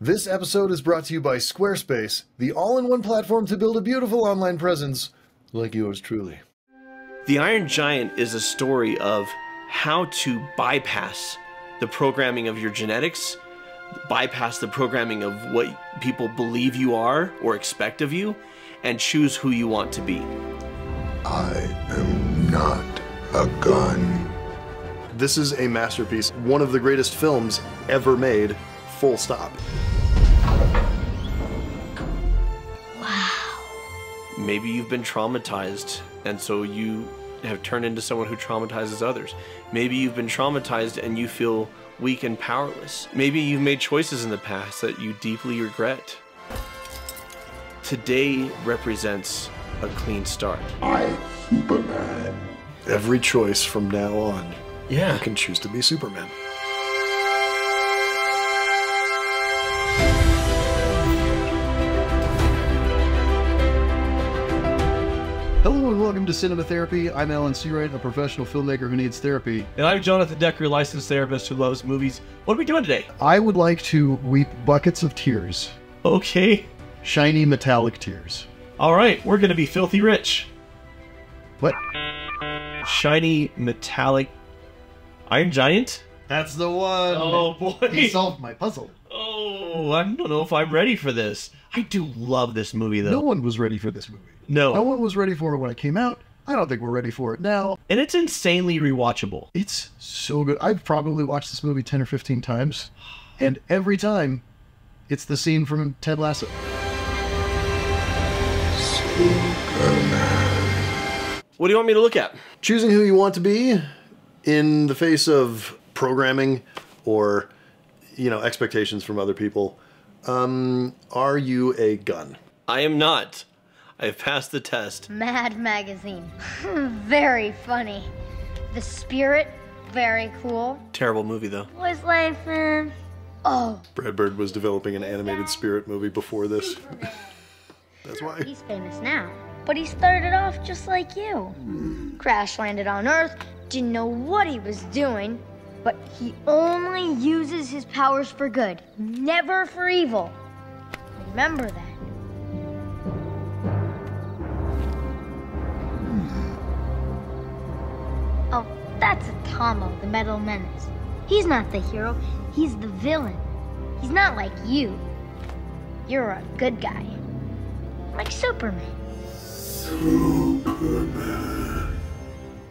This episode is brought to you by Squarespace, the all-in-one platform to build a beautiful online presence like yours truly. The Iron Giant is a story of how to bypass the programming of your genetics, bypass the programming of what people believe you are or expect of you, and choose who you want to be. I am not a gun. This is a masterpiece, one of the greatest films ever made. Full stop. Wow. Maybe you've been traumatized, and so you have turned into someone who traumatizes others. Maybe you've been traumatized and you feel weak and powerless. Maybe you've made choices in the past that you deeply regret. Today represents a clean start. I'm Superman. Every choice from now on, you can choose to be Superman. Hello and welcome to Cinema Therapy. I'm Alan Seawright, a professional filmmaker who needs therapy. And I'm Jonathan Decker, licensed therapist who loves movies. What are we doing today? I would like to weep buckets of tears. Okay. Shiny metallic tears. All right, we're going to be filthy rich. What? Shiny metallic Iron Giant? That's the one. Oh boy. He solved my puzzle. Oh, I don't know if I'm ready for this. I do love this movie though. No one was ready for this movie. No one was ready for it when it came out. I don't think we're ready for it now. And it's insanely rewatchable. It's so good. I've probably watched this movie 10 or 15 times. And every time, it's the scene from Ted Lasso. Superman. What do you want me to look at? Choosing who you want to be in the face of programming or, you know, expectations from other people. Are you a gun? I am not. I've passed the test. Mad Magazine. Very funny. The Spirit. Very cool. Terrible movie, though. What's life, man? Oh. Brad Bird was developing an animated Spirit movie before this. That's why. He's famous now. But he started off just like you. Crash landed on Earth, didn't know what he was doing, but he only uses his powers for good, never for evil. Remember that. Oh, that's Atomo, the Metal Menace. He's not the hero, he's the villain. He's not like you. You're a good guy. Like Superman. Superman.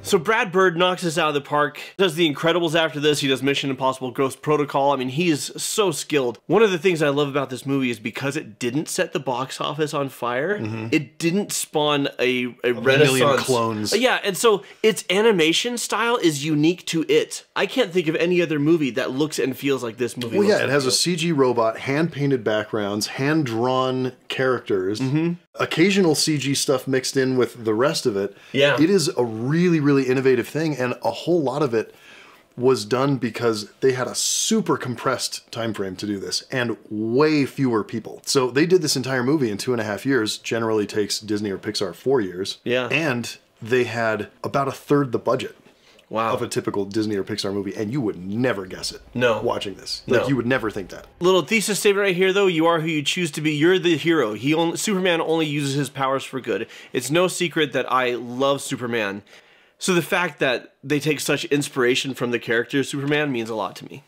So Brad Bird knocks us out of the park. He does The Incredibles after this. He does Mission Impossible Ghost Protocol. I mean, he is so skilled. One of the things I love about this movie is because it didn't set the box office on fire, it didn't spawn a renaissance clones. Yeah, and so its animation style is unique to it. I can't think of any other movie that looks and feels like this movie. Well, yeah, it has a CG robot, hand-painted backgrounds, hand-drawn characters, occasional CG stuff mixed in with the rest of it. Yeah. It is a really, really innovative thing, and a whole lot of it was done because they had a super compressed time frame to do this and way fewer people. So they did this entire movie in 2.5 years, generally takes Disney or Pixar 4 years. Yeah. And they had about 1/3 the budget of a typical Disney or Pixar movie, and you would never guess it. No. Watching this. Like, you would never think that. Little thesis statement right here though, you are who you choose to be. You're the hero. Superman only uses his powers for good. It's no secret that I love Superman. So the fact that they take such inspiration from the character Superman means a lot to me.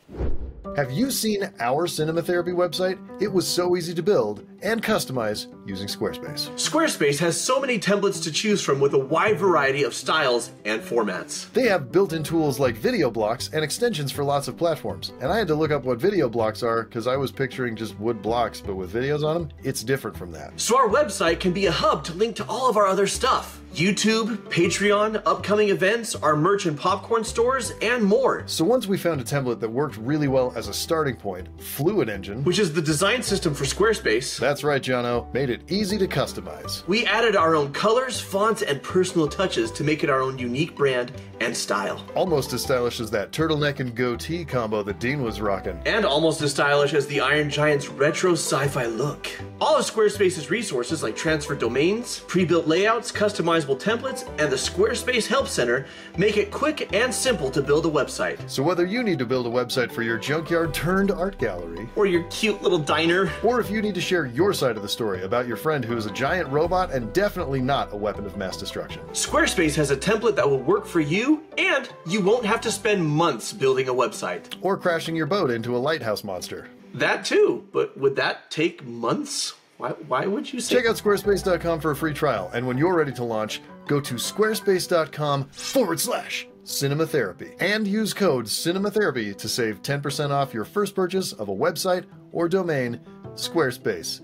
Have you seen our Cinema Therapy website? It was so easy to build and customize using Squarespace. Squarespace has so many templates to choose from with a wide variety of styles and formats. They have built-in tools like video blocks and extensions for lots of platforms. And I had to look up what video blocks are because I was picturing just wood blocks, but with videos on them, it's different from that. So our website can be a hub to link to all of our other stuff. YouTube, Patreon, upcoming events, our merch and popcorn stores, and more. So once we found a template that worked really well as a starting point, Fluid Engine, which is the design system for Squarespace. That's right, Jono. Made it easy to customize. We added our own colors, fonts, and personal touches to make it our own unique brand and style. Almost as stylish as that turtleneck and goatee combo that Dean was rocking. And almost as stylish as the Iron Giant's retro sci-fi look. All of Squarespace's resources like transfer domains, pre-built layouts, customizable templates, and the Squarespace Help Center make it quick and simple to build a website. So whether you need to build a website for your junkyard turned art gallery, or your cute little diner, or if you need to share your side of the story about your friend who is a giant robot and definitely not a weapon of mass destruction, Squarespace has a template that will work for you, and you won't have to spend months building a website. Or crashing your boat into a lighthouse monster. That too, but would that take months? Why would you say? Check out squarespace.com for a free trial, and when you're ready to launch, go to squarespace.com/cinematherapy and use code cinematherapy to save 10% off your first purchase of a website or domain. Squarespace.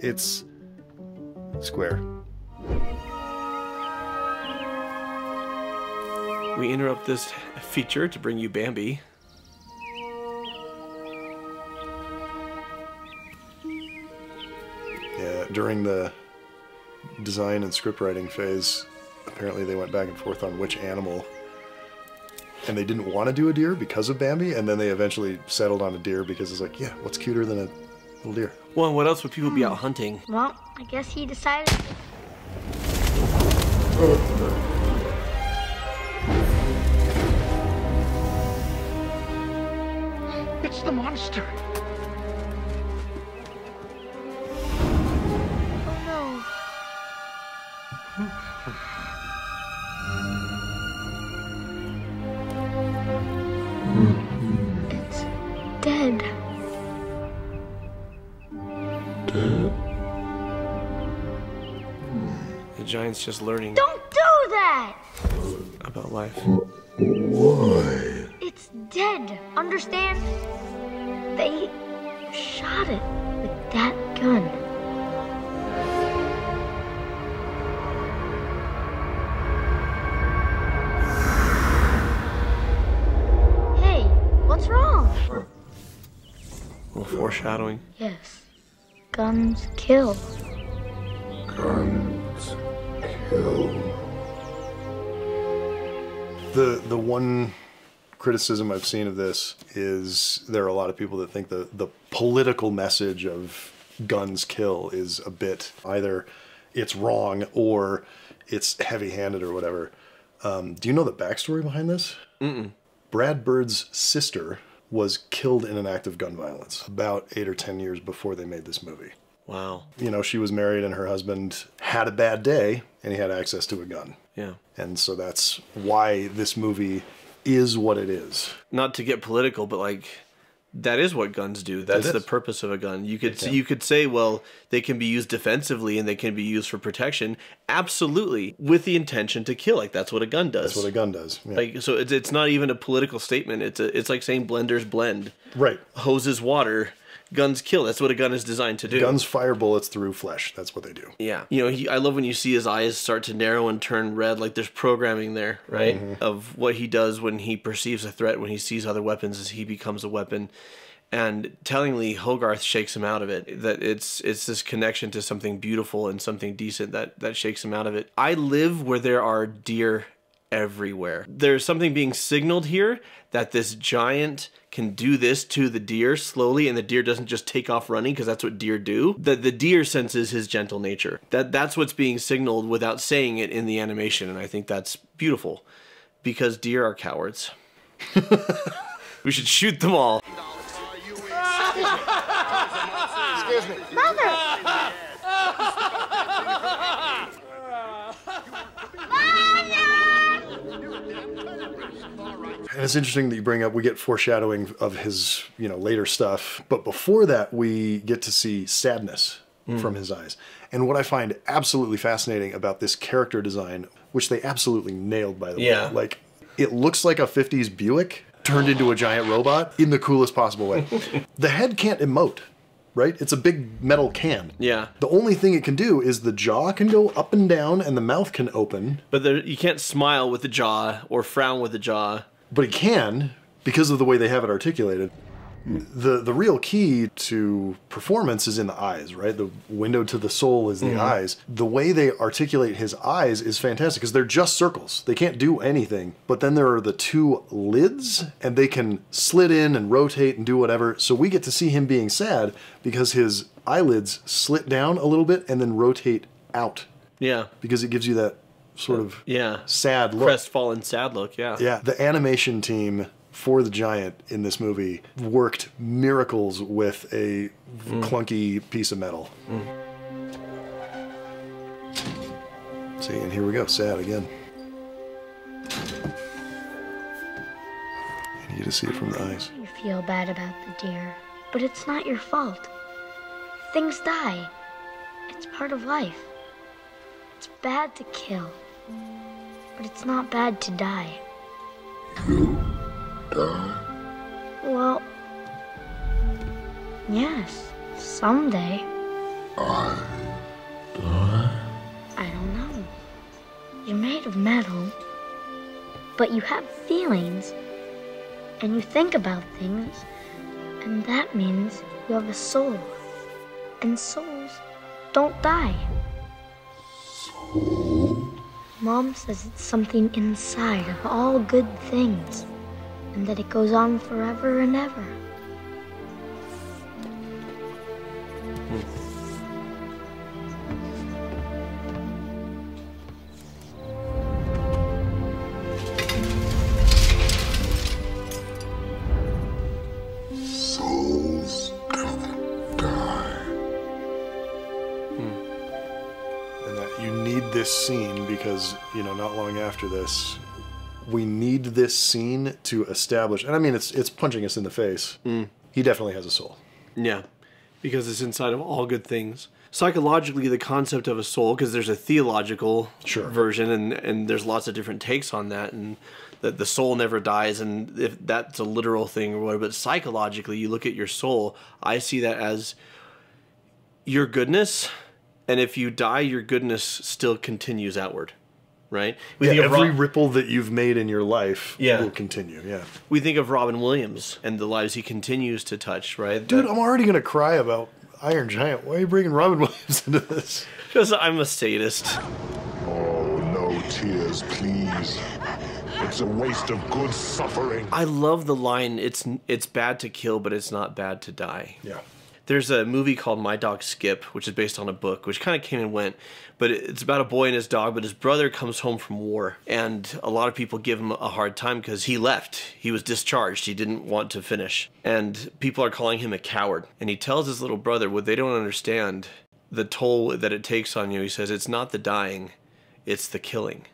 It's square. We interrupt this feature to bring you Bambi. During the design and script writing phase, apparently they went back and forth on which animal, and they didn't want to do a deer because of Bambi, and then they eventually settled on a deer because it's like, yeah, what's cuter than a little deer? Well, and what else would people be out hunting? Well, I guess he decided. It's the monster. Giant's just learning. Don't do that! About life. Why? It's dead. Understand? They shot it with that gun. Hey, what's wrong? A little foreshadowing. Yes. Guns kill. Guns. The one criticism I've seen of this is there are a lot of people that think the political message of guns kill is a bit either it's wrong or it's heavy-handed or whatever. Do you know the backstory behind this? Mm-mm. Brad Bird's sister was killed in an act of gun violence about 8 or 10 years before they made this movie. Wow. You know, she was married and her husband had a bad day and he had access to a gun. Yeah. And so that's why this movie is what it is. Not to get political, but like, that is what guns do. That's the purpose of a gun. You could say, well, they can be used defensively and they can be used for protection. Absolutely. With the intention to kill. Like, that's what a gun does. That's what a gun does. Yeah. Like, so it's not even a political statement. It's like saying blenders blend. Right. Hoses water. Guns kill. That's what a gun is designed to do. Guns fire bullets through flesh. That's what they do. Yeah. You know, I love when you see his eyes start to narrow and turn red, like there's programming there, right? Mm-hmm. Of what he does when he perceives a threat, when he sees other weapons as he becomes a weapon. And tellingly, Hogarth shakes him out of it. That it's this connection to something beautiful and something decent that shakes him out of it. I live where there are deer everywhere. There's something being signaled here that this giant can do this to the deer slowly, and the deer doesn't just take off running because that's what deer do. The deer senses his gentle nature. That's what's being signaled without saying it in the animation, and I think that's beautiful because deer are cowards. We should shoot them all. Excuse me. Mother! And it's interesting that you bring up, we get foreshadowing of his, you know, later stuff. But before that, we get to see sadness from his eyes. And what I find absolutely fascinating about this character design, which they absolutely nailed, by the way. Like, it looks like a 50s Buick turned into a giant robot in the coolest possible way. The head can't emote, right? It's a big metal can. Yeah. The only thing it can do is the jaw can go up and down and the mouth can open. But you can't smile with the jaw or frown with the jaw. But it can, because of the way they have it articulated. The real key to performance is in the eyes, right? The window to the soul is the eyes. The way they articulate his eyes is fantastic because they're just circles. They can't do anything. But then there are the two lids and they can slit in and rotate and do whatever. So we get to see him being sad because his eyelids slit down a little bit and then rotate out. Yeah. Because it gives you that sort of sad look. Crestfallen sad look, yeah. Yeah. The animation team for the giant in this movie worked miracles with a clunky piece of metal. See, and here we go, sad again. And you just see it from the eyes. You feel bad about the deer, but it's not your fault. Things die. It's part of life. It's bad to kill, but it's not bad to die. Well, yes, someday. I don't know. You're made of metal, but you have feelings, and you think about things, and that means you have a soul, and souls don't die. Soul? Mom says it's something inside of all good things. And that it goes on forever and ever. Souls don't die. And that you need this scene because, you know, not long after this, we need this scene to establish, and I mean, it's punching us in the face. He definitely has a soul. Yeah, because it's inside of all good things. Psychologically, the concept of a soul, because there's a theological version, and there's lots of different takes on that, and that the soul never dies, and if that's a literal thing or whatever, but psychologically, you look at your soul, I see that as your goodness, and if you die, your goodness still continues outward. Right? We think of every ripple that you've made in your life will continue, We think of Robin Williams and the lives he continues to touch, right? Dude, I'm already going to cry about Iron Giant. Why are you bringing Robin Williams into this? Because I'm a sadist. Oh, no tears, please. It's a waste of good suffering. I love the line, it's bad to kill, but it's not bad to die. Yeah. There's a movie called My Dog Skip, which is based on a book, which kind of came and went, but it's about a boy and his dog, but his brother comes home from war, and a lot of people give him a hard time because he left. He was discharged. He didn't want to finish, and people are calling him a coward, and he tells his little brother what they don't understand, the toll that it takes on you. He says, it's not the dying, it's the killing.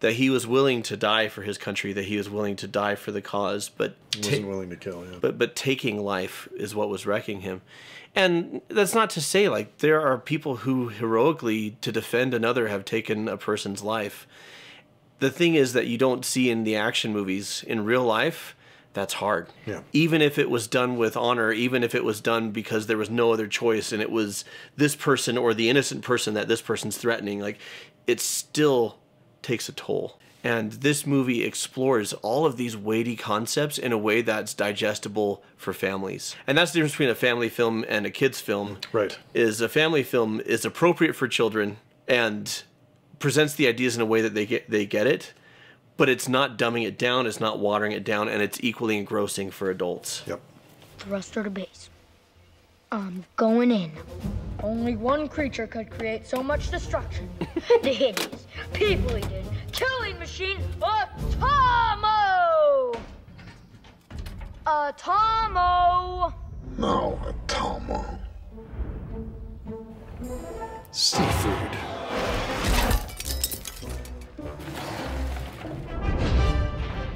That he was willing to die for his country, that he was willing to die for the cause, but he wasn't willing to kill. Yeah. But taking life is what was wrecking him, and that's not to say like there are people who heroically to defend another have taken a person's life. The thing is that you don't see in the action movies in real life. That's hard. Yeah. Even if it was done with honor, even if it was done because there was no other choice, and it was this person or the innocent person that this person's threatening, like it's still takes a toll. And this movie explores all of these weighty concepts in a way that's digestible for families. And that's the difference between a family film and a kid's film. Right. Is a family film is appropriate for children and presents the ideas in a way that they get it, but it's not dumbing it down, it's not watering it down, and it's equally engrossing for adults. Yep. Thruster to base. I'm going in. Only one creature could create so much destruction. The hideous, people-eating, killing machine, Atomo! Atomo! No, Atomo. Seafood.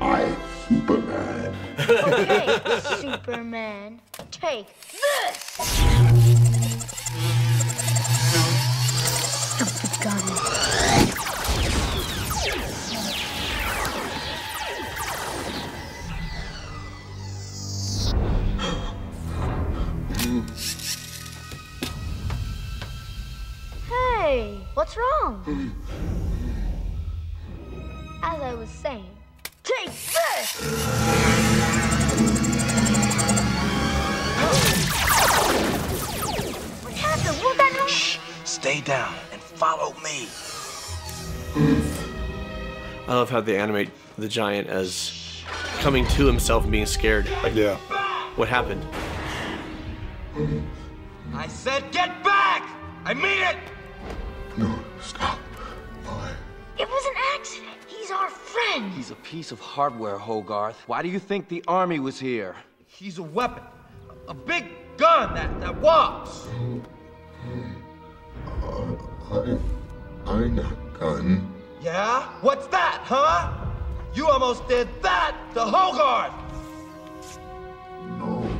I'm Superman. Okay, Superman. Take this! Stupid gun. Hey, what's wrong? As I was saying, take this! Stay down and follow me. I love how they animate the giant as coming to himself and being scared. Like, yeah. What happened? I said get back! I mean it! No, stop. Boy. It was an accident. He's our friend. He's a piece of hardware, Hogarth. Why do you think the army was here? He's a weapon. A big gun that walks. I'm not gun. Yeah? What's that, huh? You almost did that to Hogarth! No.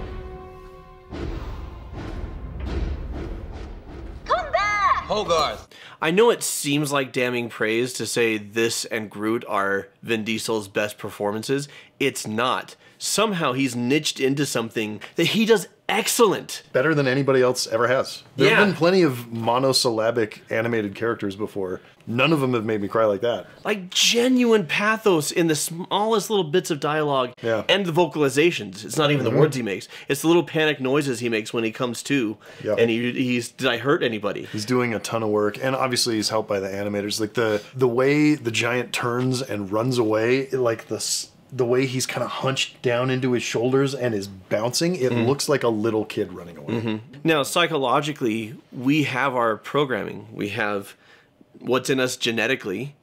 Come back! Hogarth. I know it seems like damning praise to say this and Groot are Vin Diesel's best performances. It's not. Somehow he's niched into something that he does excellent. Better than anybody else ever has. There have been plenty of monosyllabic animated characters before. None of them have made me cry like that. Like genuine pathos in the smallest little bits of dialogue and the vocalizations. It's not even the words he makes. It's the little panic noises he makes when he comes to and he's, did I hurt anybody? He's doing a ton of work, and obviously he's helped by the animators. Like the way the giant turns and runs away, like the way he's kind of hunched down into his shoulders and is bouncing, it looks like a little kid running away. Now, psychologically, we have our programming. We have what's in us genetically.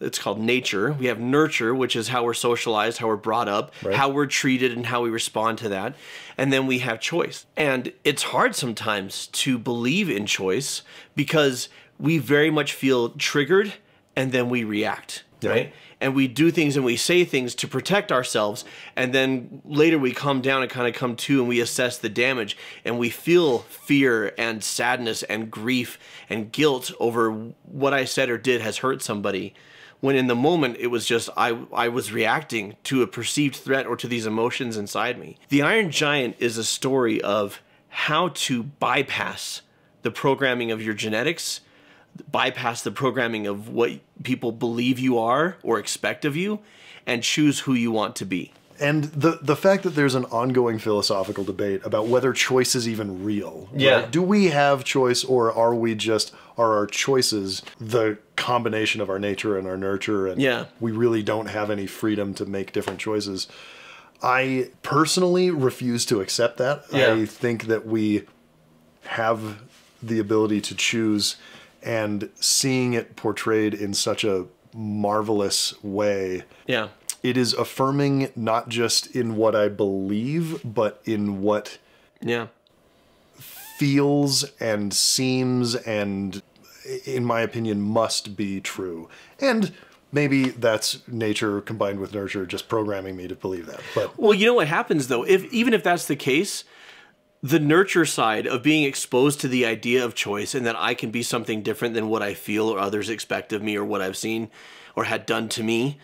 It's called nature. We have nurture, which is how we're socialized, how we're brought up, how we're treated, and how we respond to that. And then we have choice. And it's hard sometimes to believe in choice because we very much feel triggered and then we react, right? And we do things and we say things to protect ourselves, and then later we calm down and kind of come to and we assess the damage, and we feel fear and sadness and grief and guilt over what I said or did has hurt somebody. When in the moment it was just I was reacting to a perceived threat or to these emotions inside me. The Iron Giant is a story of how to bypass the programming of your genetics, bypass the programming of what people believe you are or expect of you, and choose who you want to be. And the fact that there's an ongoing philosophical debate about whether choice is even real. Right? Do we have choice, or are we just, are our choices the combination of our nature and our nurture, and we really don't have any freedom to make different choices? I personally refuse to accept that. I think that we have the ability to choose, and seeing it portrayed in such a marvelous way, it is affirming not just in what I believe, but in what feels and seems and, in my opinion, must be true. And maybe that's nature combined with nurture just programming me to believe that. But well, you know what happens, though? Even if that's the case, the nurture side of being exposed to the idea of choice and that I can be something different than what I feel or others expect of me or what I've seen or had done to me,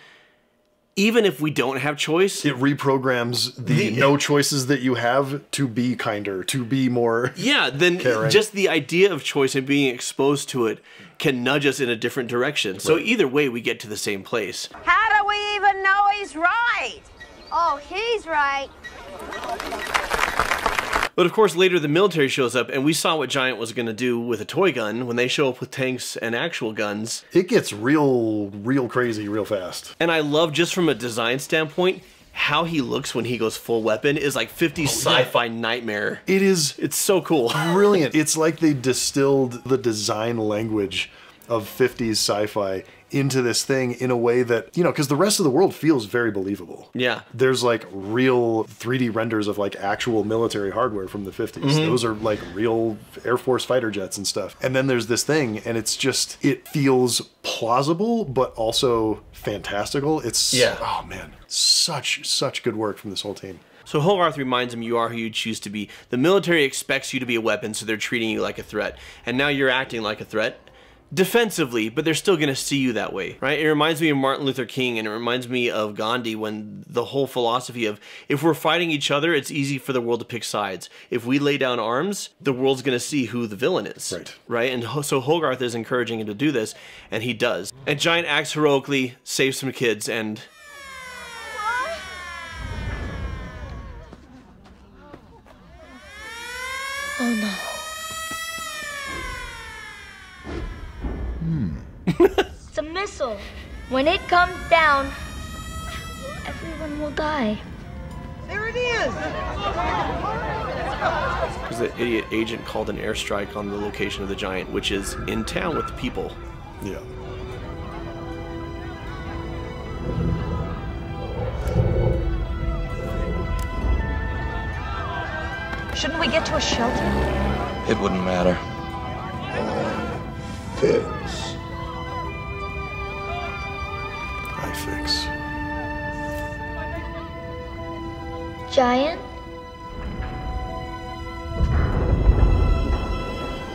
even if we don't have choice, it reprograms the no choices that you have to be kinder, to be more then caring. Just the idea of choice and being exposed to it can nudge us in a different direction. So either way, we get to the same place. How do we even know he's right? Oh, he's right. But of course, later the military shows up, and we saw what Giant was going to do with a toy gun. When they show up with tanks and actual guns, it gets real crazy real fast. And I love, just from a design standpoint, how he looks when he goes full weapon is like 50s sci-fi nightmare. It is. It's so cool. Brilliant. It's like they distilled the design language of 50s sci-fi into this thing in a way that, you know, because the rest of the world feels very believable. There's like real 3D renders of like actual military hardware from the 50s. Those are like real Air Force fighter jets and stuff. And then there's this thing, and it's just, it feels plausible, but also fantastical. It's, oh man, such good work from this whole team. So Hogarth reminds him, you are who you choose to be. The military expects you to be a weapon, so they're treating you like a threat. And now you're acting like a threat, defensively, but they're still going to see you that way, right? It reminds me of Martin Luther King, and it reminds me of Gandhi, when the whole philosophy of, if we're fighting each other, it's easy for the world to pick sides. If we lay down arms, the world's going to see who the villain is, right? And so Hogarth is encouraging him to do this, and he does. And Giant acts heroically, saves some kids, and oh no. castle. When it comes down, everyone will die. There it is! There's an idiot agent called an airstrike on the location of the giant, which is in town with the people. Yeah. Shouldn't we get to a shelter? It wouldn't matter. I fix. Giant?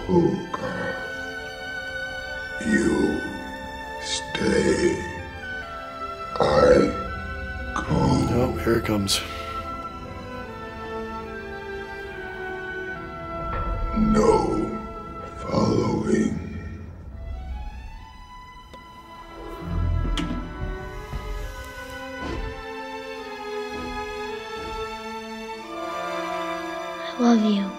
Oh, God. You stay. I go. Oh, here it comes. No following. I love you.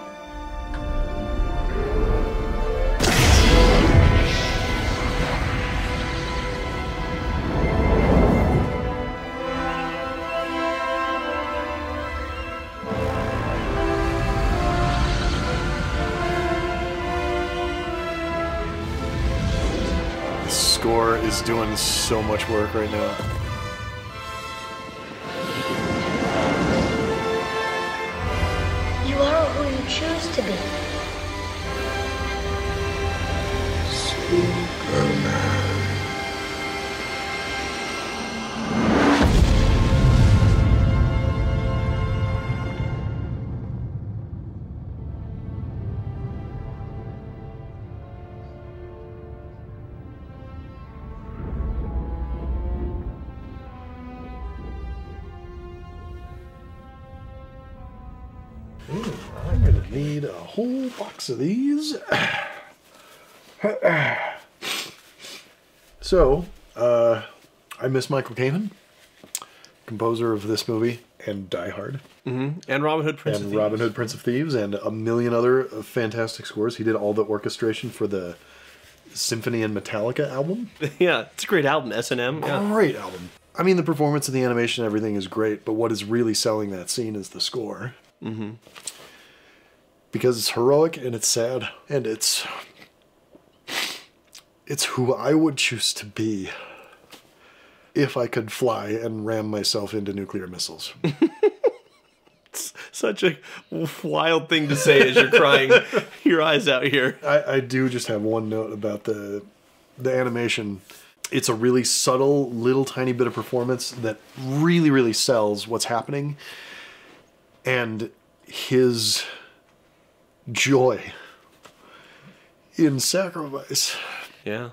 Is doing so much work right now. You are who you choose to be. Whole box of these. So, I miss Michael Kamen, composer of this movie and Die Hard, and Robin Hood Prince of Thieves, and a million other fantastic scores. He did all the orchestration for the Symphony and Metallica album. Yeah, it's a great album. S&M. Yeah. Great album. I mean, the performance and the animation, everything is great. But what is really selling that scene is the score. Mm-hmm. Because it's heroic, and it's sad, and it's who I would choose to be if I could fly and ram myself into nuclear missiles. It's such a wild thing to say as you're crying your eyes out here. I do just have one note about the animation. It's a really subtle, little tiny bit of performance that really, really sells what's happening. And his joy in sacrifice, yeah,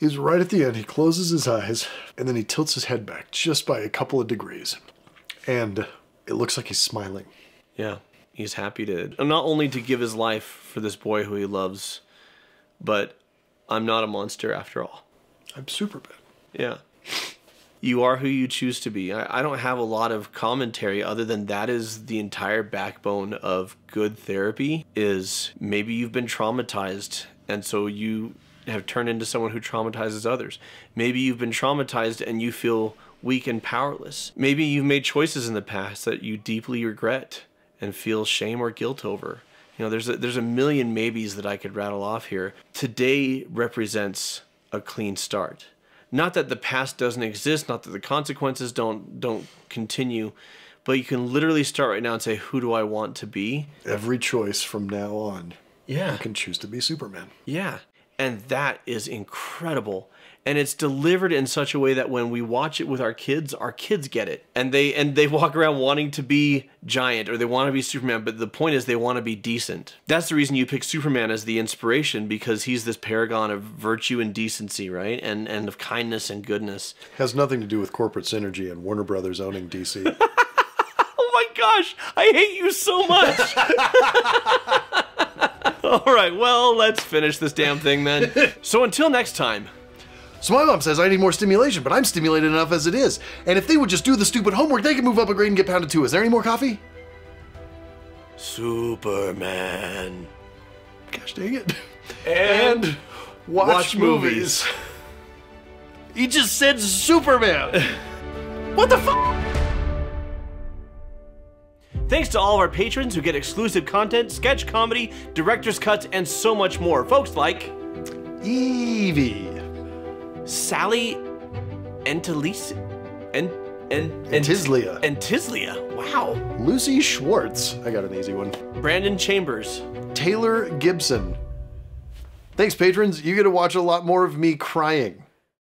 is right at the end. He closes his eyes and then he tilts his head back just by a couple of degrees, and it looks like he's smiling. Yeah, he's happy to not only to give his life for this boy who he loves, but I'm not a monster after all. I'm Superman. Yeah. You are who you choose to be. I don't have a lot of commentary other than that is the entire backbone of good therapy. Is maybe you've been traumatized and so you have turned into someone who traumatizes others. Maybe you've been traumatized and you feel weak and powerless. Maybe you've made choices in the past that you deeply regret and feel shame or guilt over. You know, there's a million maybes that I could rattle off here. Today represents a clean start. Not that the past doesn't exist, not that the consequences don't continue, but you can literally start right now and say, who do I want to be? Every choice from now on, yeah, you can choose to be Superman. Yeah, and that is incredible. And it's delivered in such a way that when we watch it with our kids get it. And they walk around wanting to be Giant, or they want to be Superman, but the point is they want to be decent. That's the reason you pick Superman as the inspiration, because he's this paragon of virtue and decency, right? And of kindness and goodness. Has nothing to do with corporate synergy and Warner Brothers owning DC. Oh my gosh, I hate you so much. All right, well, let's finish this damn thing then. So until next time. So my mom says I need more stimulation, but I'm stimulated enough as it is. And if they would just do the stupid homework, they could move up a grade and get pounded too. Is there any more coffee? Superman. Gosh dang it. And watch movies. He just said Superman. What the fuck? Thanks to all of our patrons who get exclusive content, sketch comedy, director's cuts, and so much more. Folks like... Evie. Sally Antilisi... Antislia. Antislia, wow. Lucy Schwartz. I got an easy one. Brandon Chambers. Taylor Gibson. Thanks, patrons. You get to watch a lot more of me crying.